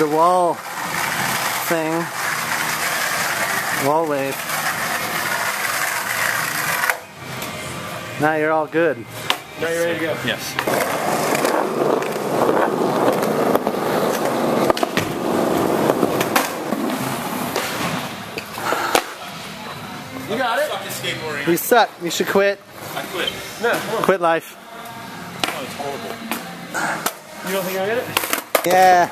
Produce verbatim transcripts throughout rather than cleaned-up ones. the wall thing, wall wave. Now you're all good. Now you're ready to go. Yes. You got it. You suck. You should quit. I quit. No, come on. Quit life. Oh, it's horrible. You don't think I get it? Yeah.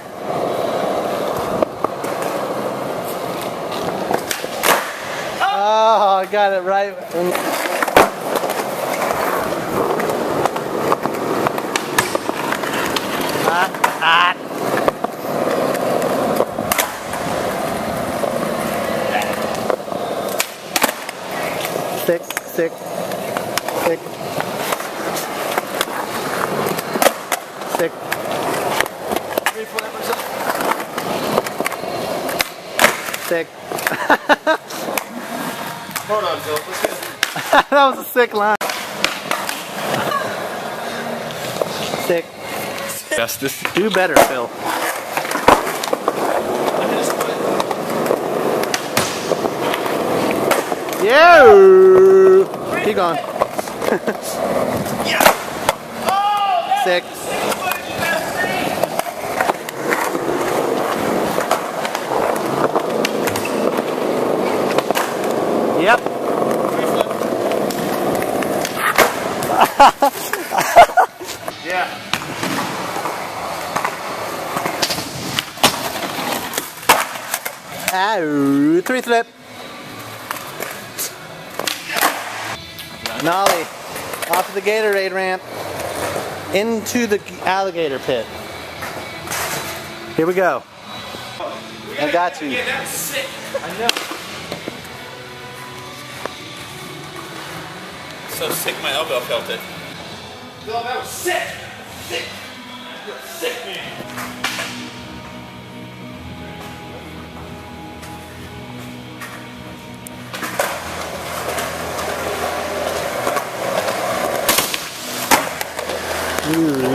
Oh, oh I got it right. Hot, hot. Thick, thick, thick, thick. Ready for that myself? Thick. Hold on, Bill. Let's get it. That was a sick line. Thick. Justice. Do better, Phil. Yeah! Keep going. Yeah. Oh, sick. Yep. Yeah. Ow, three flip. Nollie, off of the Gatorade ramp, into the alligator pit. Here we go. We gotta, I got you. Yeah, that was sick. I know. So sick, my elbow felt it. Bill, that was sick. Sick. You're a sick man. Ooh.